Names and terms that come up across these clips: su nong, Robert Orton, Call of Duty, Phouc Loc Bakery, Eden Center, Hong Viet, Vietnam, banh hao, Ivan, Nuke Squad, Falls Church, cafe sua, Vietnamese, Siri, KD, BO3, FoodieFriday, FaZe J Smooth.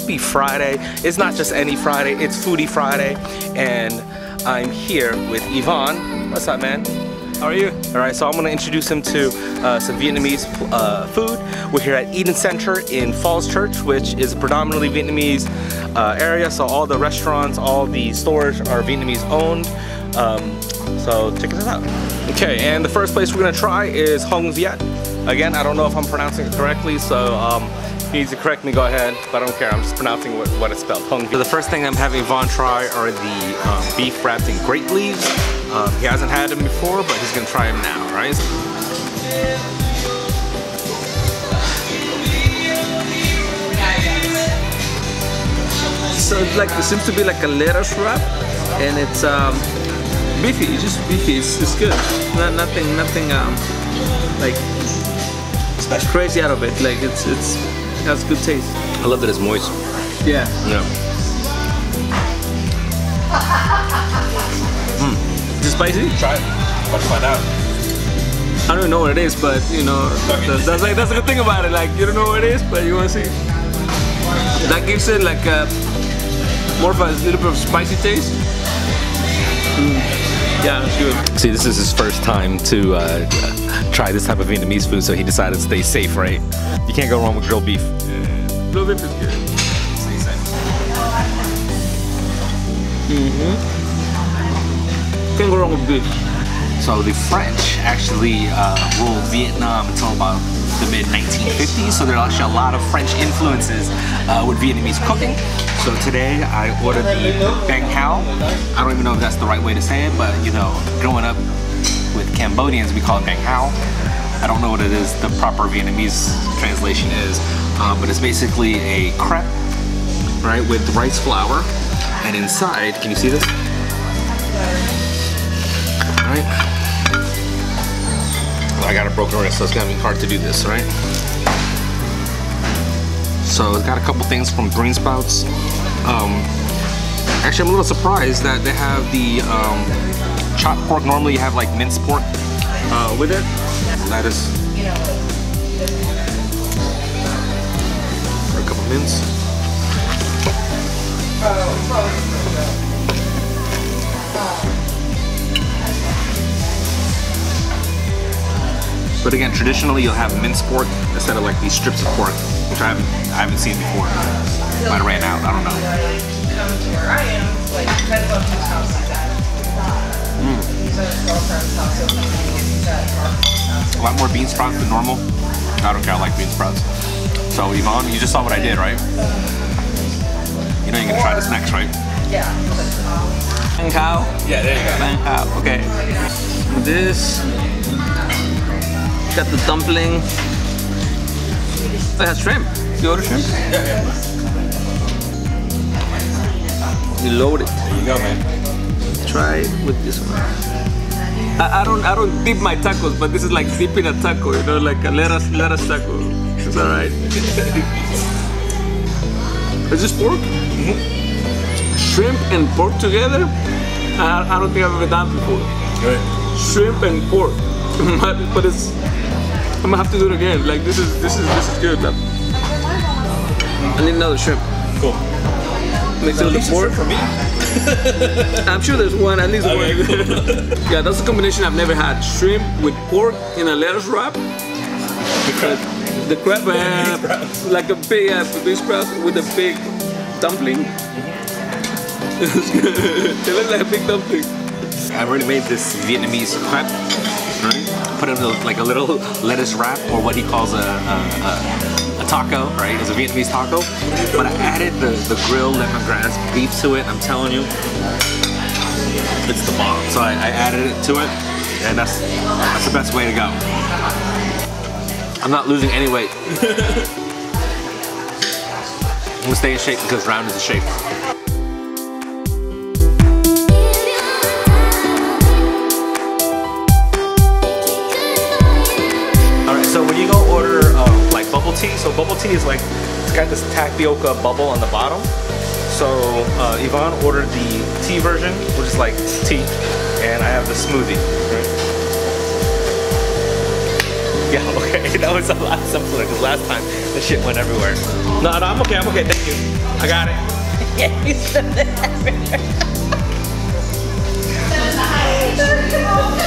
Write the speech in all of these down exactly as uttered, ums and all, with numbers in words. Happy Friday. It's not just any Friday, it's Foodie Friday, and I'm here with Ivan. What's up, man? How are you? Alright, so I'm going to introduce him to uh, some Vietnamese uh, food. We're here at Eden Center in Falls Church, which is a predominantly Vietnamese uh, area, so all the restaurants, all the stores are Vietnamese owned. Um, so check this out. Okay, and the first place we're going to try is Hong Viet. Again, I don't know if I'm pronouncing it correctly, so um, if you need to correct me, go ahead, but I don't care. I'm just pronouncing what, what it's spelled, Hong Viet. So the first thing I'm having Vaughn try are the um, beef wrapped in grape leaves. Um, he hasn't had them before, but he's gonna try them now, right? So it's like, it seems to be like a lettuce wrap, and it's um, beefy. It's just beefy. It's, it's good. Not nothing, nothing um, like special, crazy out of it. Like it's it's it has good taste. I love that it's moist. Yeah. Yeah. Spicy? Try it. Let's find out. I don't know what it is, but you know, that's, that's like that's the good thing about it. Like you don't know what it is, but you want to see. That gives it like a more of a little bit of spicy taste. Mm. Yeah, that's good. See, this is his first time to uh, try this type of Vietnamese food, so he decided to stay safe, right? You can't go wrong with grilled beef. Yeah, grilled beef is good. Stay safe. Mm-hmm. Go wrong with beef. So the French actually uh, ruled Vietnam until about the mid nineteen fifties, so there are actually a lot of French influences uh, with Vietnamese cooking. So today I ordered the banh hao. I don't even know if that's the right way to say it, but you know, growing up with Cambodians we call it banh hao. I don't know what it is, the proper Vietnamese translation is, uh, but it's basically a crepe, right, with rice flour, and inside, can you see this? Right. I got a broken wrist, so it's gonna be hard to do this, right? So it's got a couple things from green sprouts. Um, actually, I'm a little surprised that they have the um, chopped pork. Normally, you have like minced pork uh, with it. Lettuce, for a couple mints. Oh. But again, traditionally you'll have minced pork instead of like these strips of pork, which I haven't, I haven't seen before. Might have ran out, I don't know. Mm. A lot more bean sprouts than normal. I don't care, I like bean sprouts. So Yvonne, you just saw what I did, right? You know you're gonna try this next, right? Yeah. Banh hao? Yeah, there you go. Banh hao, okay. This. Got the dumpling. It has shrimp. You order shrimp? Yeah, yeah. You load it. There you go, man. Try it with this one. I, I don't, I don't dip my tacos, but this is like dipping a taco. You know, like a lettuce, lettuce taco. It's alright. Is this pork? Mm-hmm. Shrimp and pork together? I, I don't think I've ever done before. Right. Shrimp and pork, but it's. I'm gonna have to do it again. Like this is this is this is good. I need another shrimp. Cool. Make sure there's more for me. I'm sure there's one, at least okay, one. Cool. Yeah, that's a combination I've never had. Shrimp with pork in a lettuce wrap. The crab. Uh, the crab, uh, like a big uh, beef sprouts with a big dumpling. It looks like a big dumpling. I already made this Vietnamese crepe. Right? Put it in like a little lettuce wrap, or what he calls a, a, a, a taco, right? It's a Vietnamese taco. But I added the, the grilled lemongrass beef to it. I'm telling you, it's the bomb. So I, I added it to it, and that's, that's the best way to go. I'm not losing any weight. I'm gonna stay in shape because round is a shape. So when you go order um, like bubble tea, so bubble tea is like, it's got this tapioca bubble on the bottom. So uh, Yvonne ordered the tea version, which is like tea, and I have the smoothie. Right? Yeah, okay, that was a lot simpler because last time the shit went everywhere. No, no, I'm okay, I'm okay, thank you. I got it. Yeah, you said that everywhere.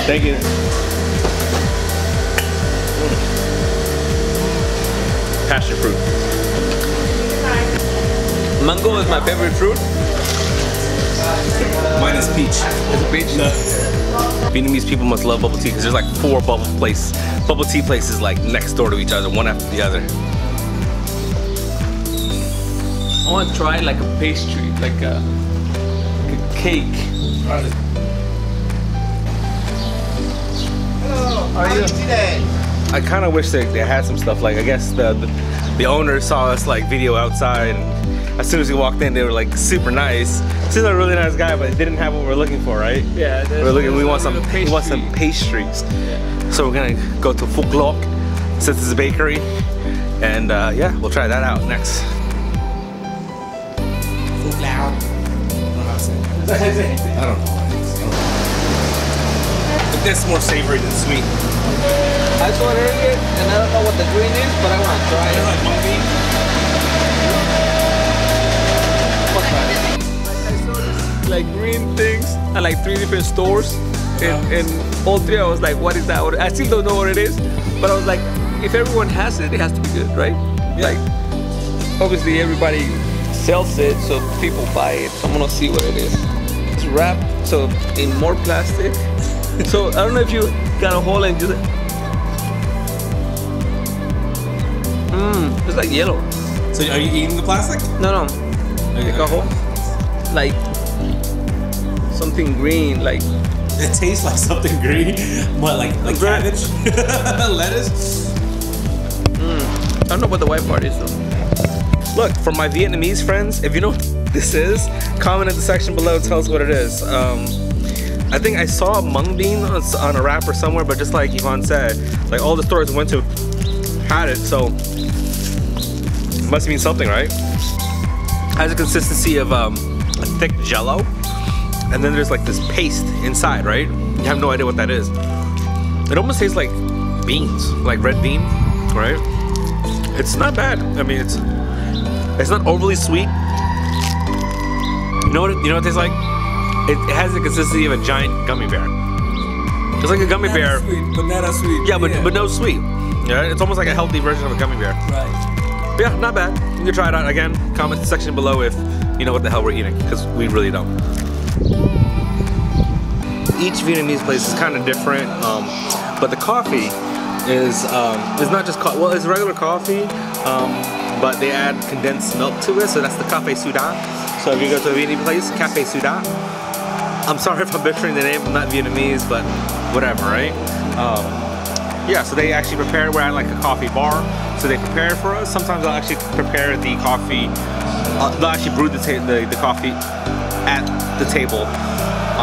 Thank you. Passion fruit. Mango is my favorite fruit. Mine is peach. Is it peach? No. Vietnamese people must love bubble tea because there's like four bubble place, bubble tea places like next door to each other, one after the other. I want to try like a pastry, like a, like a cake. Hello, how are you today? I kind of wish they, they had some stuff like, I guess the, the, the owner saw us like video outside, and as soon as we walked in, they were like super nice. Seems like a really nice guy, but they didn't have what we were looking for, right? Yeah. We're looking. We want some. We want some pastries. Yeah. So we're gonna go to Phouc Loc, since it's a bakery, and uh, yeah, we'll try that out next. Phouc Loc. I don't know. But that's more savory than sweet. I just want to hear it, and I don't know what the green is, but I want to try it. Like monkey. Like green things at like three different stores, and, and all three I was like, what is that? I still don't know what it is, but I was like, if everyone has it, it has to be good, right? Yeah. Like, obviously everybody sells it, so people buy it. I'm gonna see what it is. It's wrapped, so in more plastic. So I don't know if you got a hole and just... Mmm, it's like yellow. So are you eating the plastic? No, no. Like a hole, like something green, like it tastes like something green. What, like like cabbage, lettuce? Mm. I don't know what the white part is though. Look, for my Vietnamese friends, if you know what this is, comment in the section below. Tell us what it is. Um, I think I saw mung bean on, on a wrapper somewhere, but just like Ivan said, like all the stores we went to had it, so it must mean something, right? Has a consistency of um, a thick jello, and then there's like this paste inside, right? You have no idea what that is. It almost tastes like beans, like red bean, right? It's not bad. I mean, it's it's not overly sweet. You know what it, you know what it tastes like? It, it has the consistency of a giant gummy bear. It's like a gummy banana bear. Sweet, banana sweet. Yeah, but yeah. but no sweet. Yeah, it's almost like a healthy version of a gummy bear. Right. Yeah, not bad. You can try it out again. Comment the section below if you know what the hell we're eating, because we really don't. Each Vietnamese place is kind of different, um, but the coffee is um, it's not just coffee. Well, it's regular coffee, um, but they add condensed milk to it, so that's the cafe sua. So if you go to a Vietnamese place, cafe sua. I'm sorry if I'm butchering the name. I'm not Vietnamese, but whatever, right? Um, Yeah, so they actually prepare, we're at like a coffee bar, so they prepare for us. Sometimes I'll actually prepare the coffee, uh, they'll actually brew the, the, the coffee at the table,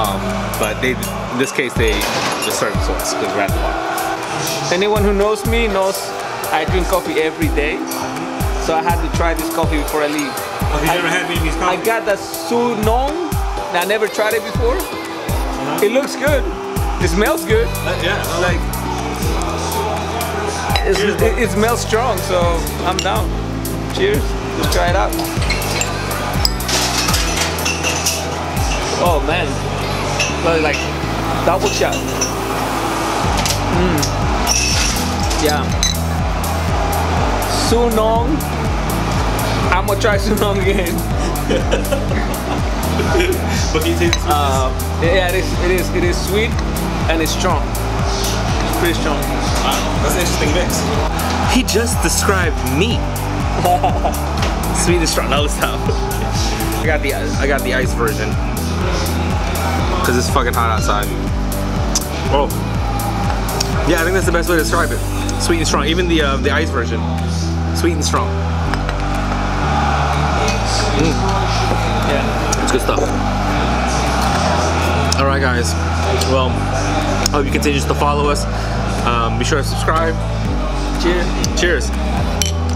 um, but they, in this case they just serve it to us because we're at the bar. Anyone who knows me knows I drink coffee every day, so I had to try this coffee before I leave. Have you I, ever had Vietnamese coffee? I got the su nong, and I never tried it before. Uh-huh. It looks good, it smells good. Uh, yeah. Uh-huh. Like, It's, it, it smells strong, so I'm down. Cheers. Let's try it out. Oh man, but like double shot. Mm. Yeah. Su nong. I'm gonna try su nong again. But you taste uh, yeah, it is. It is. It is sweet and it's strong. Pretty strong. Wow, that's an interesting mix. He just described me. Sweet and strong. Now let's stop. I got the I got the ice version because it's fucking hot outside. Oh, yeah, I think that's the best way to describe it. Sweet and strong. Even the uh, the ice version. Sweet and strong. Mm. Yeah, it's good stuff. All right, guys. Well, I hope you continue to follow us. Um, be sure to subscribe. Cheers. Cheers.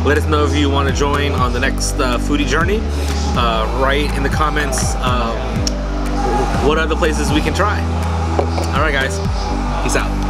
Let us know if you want to join on the next uh, foodie journey. Uh, write in the comments uh, what other places we can try. Alright guys, peace out.